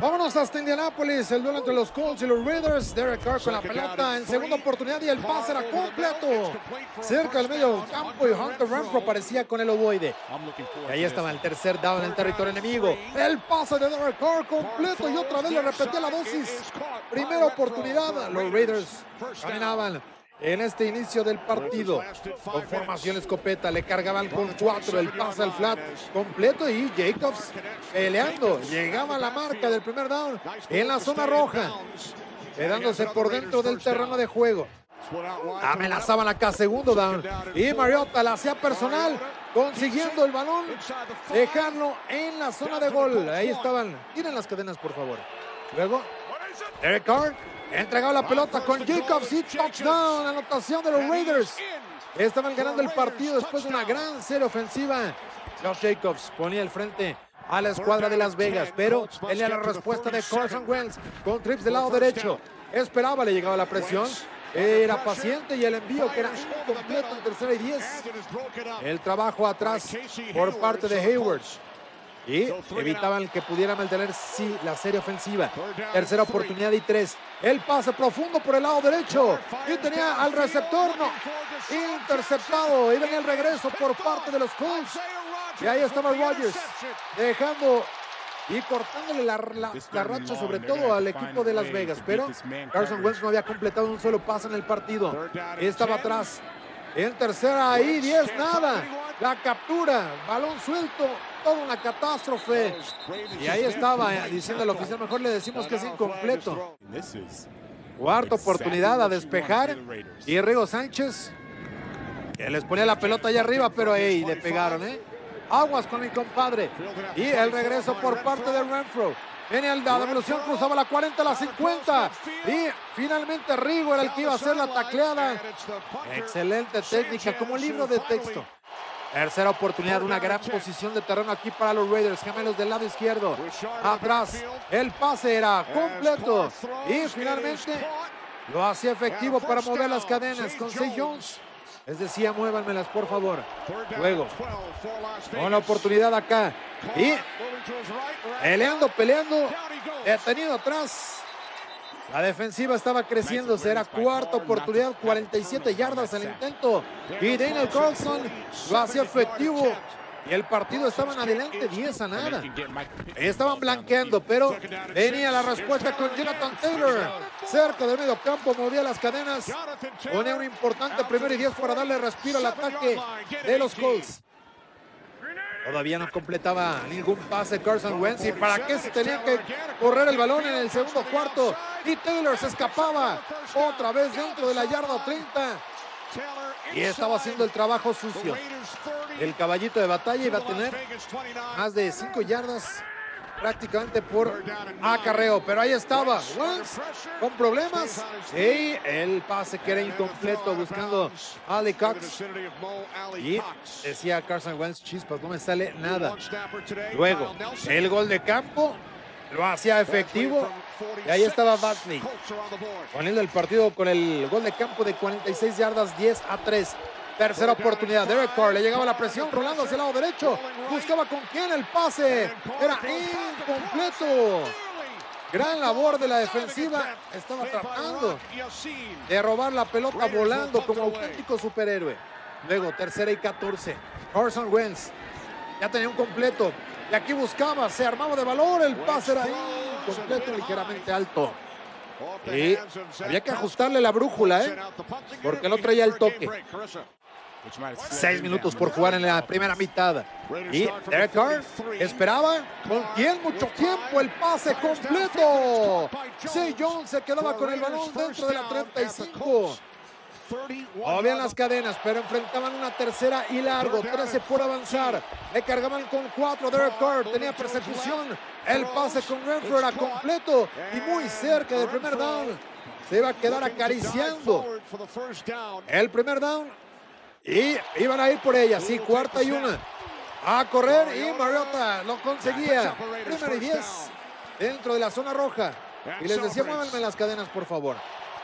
Vámonos hasta Indianápolis, el duelo entre los Colts y los Raiders. Derek Carr con la pelota en segunda oportunidad y el pase era completo. Cerca del medio del campo y Hunter Renfrow parecía con el ovoide. Y ahí estaba el tercer down en el territorio enemigo. El pase de Derek Carr completo y otra vez le repetía la dosis. Primera oportunidad, los Raiders caminaban. En este inicio del partido, con formación escopeta, le cargaban con 4, el pase al flat completo y Jacobs peleando. Llegaba a la marca del primer down en la zona roja, quedándose por dentro del terreno de juego. Amenazaban acá, segundo down, y Mariota la hacía personal, consiguiendo el balón, dejarlo en la zona de gol. Ahí estaban, tiren las cadenas por favor. Luego, Derek Carr. Entregaba la pelota con Jacobs y touchdown, anotación de los Raiders. Estaban ganando el partido después de una gran serie ofensiva. Josh Jacobs ponía el frente a la escuadra de Las Vegas, pero tenía la respuesta de Carson Wentz con trips del lado derecho. Esperaba, le llegaba la presión. Era paciente y el envío que era incompleto en tercera y 10. El trabajo atrás por parte de Hayward. Y evitaban que pudiera mantener la serie ofensiva. Tercera oportunidad y 3. El pase profundo por el lado derecho. Y tenía al receptor, no, interceptado. Y venía el regreso por parte de los Colts. Y ahí estaba Rogers dejando y cortándole la racha, sobre todo al equipo de Las Vegas. Pero Carson Wentz no había completado un solo pase en el partido. Estaba atrás. En tercera ahí, 10, nada. La captura, balón suelto. Toda una catástrofe. Y ahí estaba diciendo al oficial, mejor le decimos que es incompleto. Cuarta oportunidad a despejar. Y Rigo Sánchez, que les ponía la pelota allá arriba, pero ahí le pegaron, aguas con mi compadre. Y el regreso por parte de Renfrow. Viene la devolución, cruzaba la 40, la 50. Y finalmente Rigo era el que iba a hacer la tacleada. Excelente técnica, como libro de texto. Tercera oportunidad, una gran posición de terreno aquí para los Raiders, gemelos del lado izquierdo, atrás, el pase era completo y finalmente lo hacía efectivo para mover las cadenas con Zay Jones. Les decía, muévanmelas por favor. Luego, con la oportunidad acá y peleando, detenido atrás. La defensiva estaba creciendo, será cuarta oportunidad, 47 yardas al intento. Y Daniel Carlson lo hacía efectivo. Y el partido estaba en adelante, 10 a nada. Estaban blanqueando, pero venía la respuesta con Jonathan Taylor. Cerca del medio campo, movía las cadenas. Ponía un importante primero y 10 para darle respiro al ataque de los Colts. Todavía no completaba ningún pase Carson Wentz. ¿Y para qué se tenía que correr el balón en el segundo cuarto? Y Taylor se escapaba otra vez dentro de la yarda 30. Y estaba haciendo el trabajo sucio. El caballito de batalla iba a tener más de 5 yardas prácticamente por acarreo. Pero ahí estaba Wentz con problemas. Y el pase que era incompleto buscando a Cox. Y decía Carson Wentz, chispas, no me sale nada. Luego, el gol de campo lo hacía efectivo. Y ahí estaba Batsley poniendo el partido con el gol de campo de 46 yardas, 10 a 3. Tercera oportunidad, Derek Carr le llegaba la presión, rolando hacia el lado derecho, buscaba con quién el pase, era incompleto. Gran labor de la defensiva, estaba tratando de robar la pelota volando como auténtico superhéroe. Luego, tercera y 14, Carson Wentz ya tenía un completo, y aquí buscaba, se armaba de valor, el pase era incompleto, ligeramente alto. Y había que ajustarle la brújula, porque no traía el toque. 6 minutos por jugar en la primera mitad. Y Derek Carr esperaba con mucho tiempo el pase completo. Zay Jones se quedaba con el balón dentro de la 35. Movían las cadenas, pero enfrentaban una tercera y largo. 13 por avanzar. Le cargaban con 4. Derek Carr tenía persecución. El pase con Renfrow era completo y muy cerca del primer down. Se iba a quedar acariciando el primer down. Y iban a ir por ella, sí, cuarta y una. A correr y Mariota lo conseguía. Primero y 10 dentro de la zona roja. Y les decía, muévanme las cadenas, por favor.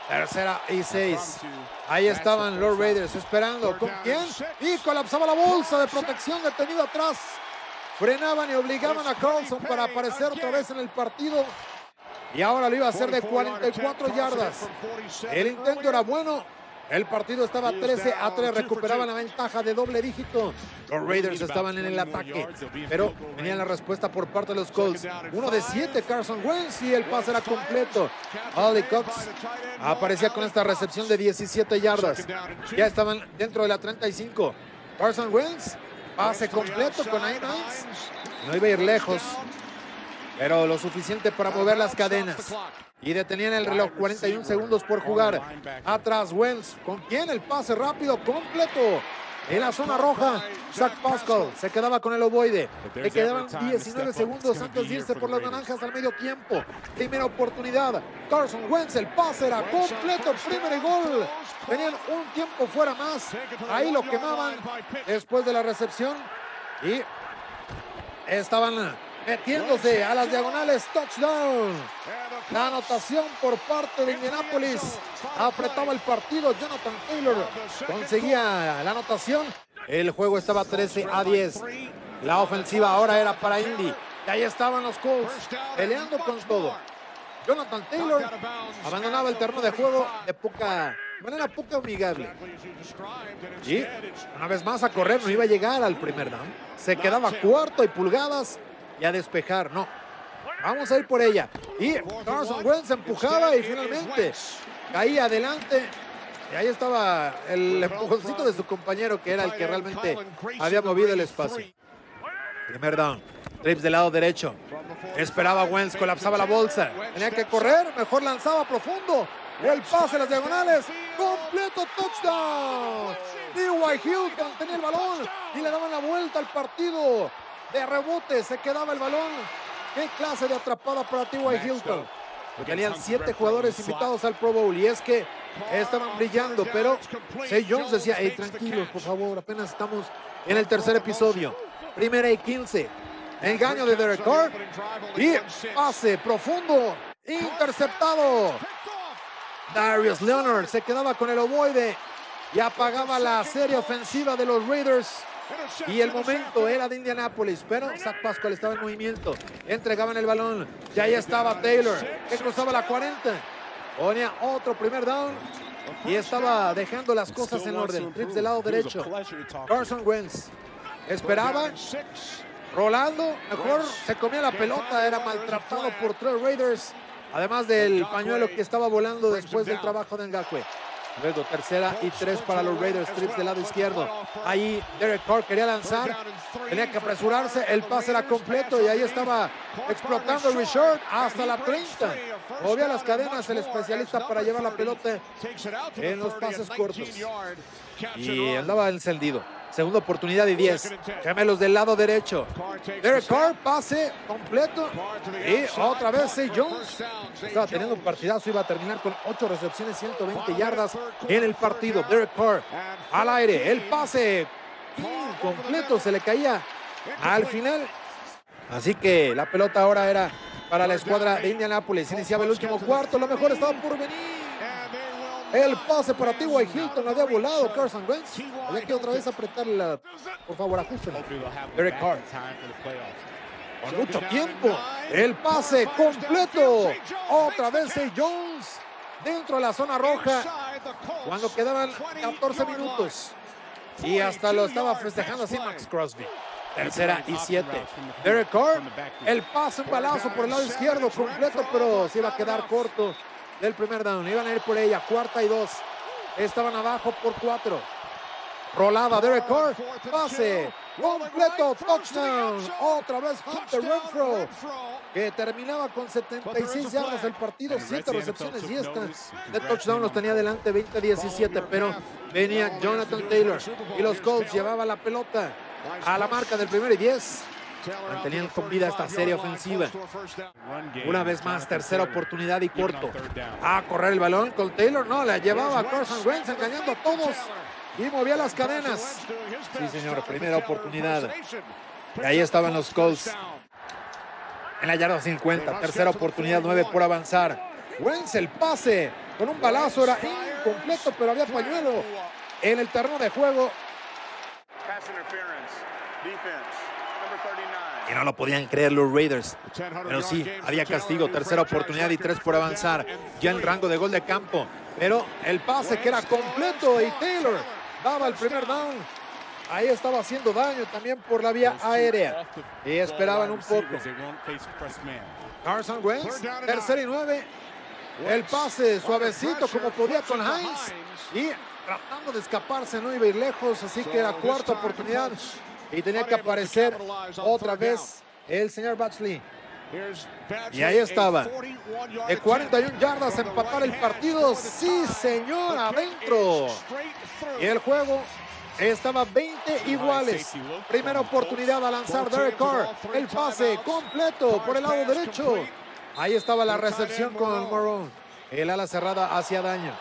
Tercera y 6. Ahí estaban los Raiders esperando. ¿Con quién? Y colapsaba la bolsa de protección, detenido atrás. frenaban y obligaban a Carlson para aparecer otra vez en el partido. Y ahora lo iba a hacer de 44 yardas. El intento era bueno. El partido estaba 13-3. Recuperaban la ventaja de doble dígito. Los Raiders estaban en el ataque, pero tenían la respuesta por parte de los Colts. 1 de 7, Carson Wentz, y el pase era completo. Cox aparecía con esta recepción de 17 yardas. Ya estaban dentro de la 35. Carson Wentz, pase completo con Hines. No iba a ir lejos, pero lo suficiente para mover las cadenas. Y detenían el reloj, 41 segundos por jugar. Atrás Wentz, ¿con quién? El pase rápido, completo. En la zona roja, Zach Pascal se quedaba con el ovoide. Le quedaban 19 segundos antes de irse por las naranjas al medio tiempo. Primera oportunidad, Carson Wentz, el pase era completo, primer gol. Tenían un tiempo fuera más, ahí lo quemaban después de la recepción. Y estaban metiéndose a las diagonales, touchdown. La anotación por parte de Indianapolis apretaba el partido. Jonathan Taylor conseguía la anotación. El juego estaba 13-10. La ofensiva ahora era para Indy. Y ahí estaban los Colts peleando con todo. Jonathan Taylor abandonaba el terreno de juego de manera poca amigable. Y una vez más a correr, no iba a llegar al primer down. Se quedaba cuarto y pulgadas y a despejar, no. Vamos a ir por ella. Y Carson Wentz empujaba y finalmente caía adelante. Y ahí estaba el empujoncito de su compañero, que era el que realmente había movido el espacio. Primer down. Trips del lado derecho. Esperaba Wentz, colapsaba la bolsa. Tenía que correr, mejor lanzaba profundo. El pase a las diagonales. Completo, touchdown. T.Y. Hilton tenía el balón y le daban la vuelta al partido. De rebote se quedaba el balón. ¡Qué clase de atrapada para T.Y. Hilton! Tenían 7 jugadores invitados al Pro Bowl, y es que estaban brillando, pero Zay Jones decía: hey, tranquilos, por favor, apenas estamos en el tercer episodio. Primera y 15. Engaño de Derek Carr y pase profundo, interceptado. Darius Leonard se quedaba con el ovoide y apagaba la serie ofensiva de los Raiders. Y el momento era de Indianapolis, pero Zach Pascal estaba en movimiento. Entregaban el balón y ahí estaba Taylor, que cruzaba la 40. Ponía otro primer down y estaba dejando las cosas en orden. Trips del lado derecho. Carson Wentz esperaba, rolando, mejor se comía la pelota. Era maltratado por tres Raiders, además del pañuelo que estaba volando después del trabajo de Ngakwe. Luego, 3 y 3 para los Raiders. Trips del lado izquierdo. Ahí Derek Carr quería lanzar. Tenía que apresurarse. El pase era completo y ahí estaba explotando Richard hasta la 30. Movía las cadenas el especialista para llevar la pelota en los pases cortos. Y andaba encendido. Segunda oportunidad y 10. Gemelos del lado derecho. Derek Carr, pase completo. Y otra vez Zay Jones. Estaba teniendo un partidazo. Iba a terminar con 8 recepciones, 120 yardas en el partido. Derek Carr al aire. El pase completo se le caía al final. Así que la pelota ahora era para la escuadra de Indianapolis. Iniciaba el último cuarto. Lo mejor estaba por venir. El pase para T.Y. Hilton, había volado Carson Wentz. Había que otra vez apretarla. Por favor, ajustenla. Derek Carr. Con mucho tiempo. El pase completo. Otra vez Zay Jones dentro de la zona roja. Cuando quedaban 14 minutos. Y hasta lo estaba festejando así Maxx Crosby. 3 y 7. Derek Carr. El pase, un balazo por el lado izquierdo completo, pero se iba a quedar corto del primer down. Iban a ir por ella. 4 y 2. Estaban abajo por 4. Rolada Derek Carr. Pase completo. Touchdown. Otra vez Hunter Renfrow, que terminaba con 76 yardas el partido. 7 recepciones y de touchdown. Los tenía adelante 20-17. Pero venía Jonathan Taylor y los Colts llevaban la pelota a la marca del primer y 10. Mantenían con vida esta serie ofensiva. Una vez más, tercera oportunidad y corto. A correr el balón con Taylor. No, la llevaba a Carson Wentz engañando a todos. Y movía las cadenas. Sí, señor, primera oportunidad. Y ahí estaban los Colts. En la yarda 50. Tercera oportunidad, 9 por avanzar. Wentz, el pase con un balazo. Era incompleto, pero había pañuelo en el terreno de juego. Pass interference. Defense. Number 39. que no lo podían creer los Raiders. Pero sí, había castigo, tercera oportunidad y 3 por avanzar. Ya en rango de gol de campo. Pero el pase que era completo y Taylor daba el primer down. Ahí estaba haciendo daño también por la vía aérea. Y esperaban un poco. Carson Wentz, tercera y 9. El pase suavecito como podía con Hines. Y tratando de escaparse no iba a ir lejos. Así que era cuarta oportunidad. Y tenía que aparecer otra vez el señor Batsley. Y ahí estaba. De 41 yardas empatar el partido. Sí, señor, adentro. Y el juego estaba 20 iguales. Primera oportunidad a lanzar Derek Carr. El pase completo por el lado derecho. Ahí estaba la recepción con Morón. El ala cerrada hacía daño.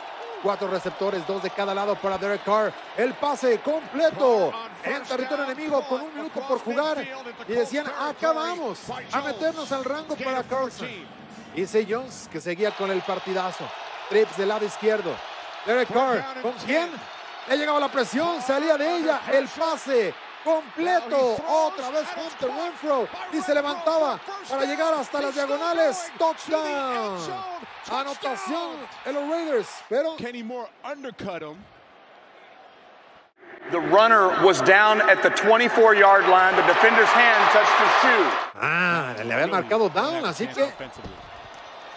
4 receptores, 2 de cada lado para Derek Carr. El pase completo en territorio enemigo con 1 minuto por jugar. Y decían, acá vamos a meternos al rango para Carlson. Y Zay Jones, que seguía con el partidazo. Trips del lado izquierdo. Derek Carr, ¿con quién? Le llegaba la presión, salía de ella. El pase completo. Otra vez Hunter Renfrow. Y se levantaba para llegar hasta las diagonales. Touchdown. Anotación en los Raiders, pero Kenny Moore undercut him. The runner was down at the 24-yard line. The defender's hand touched his shoe. Ah, le habían marcado down, así que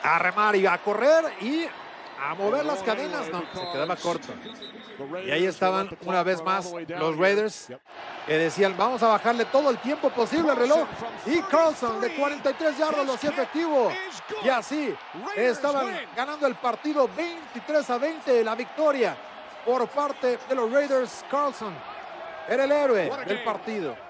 a remar y a correr y a mover las cadenas. No, se quedaba corto. Y ahí estaban una vez más los Raiders que decían, vamos a bajarle todo el tiempo posible al reloj. Y Carlson de 43 yardas lo hacía efectivo. Y así estaban ganando el partido 23 a 20. La victoria por parte de los Raiders. Carlson era el héroe del partido.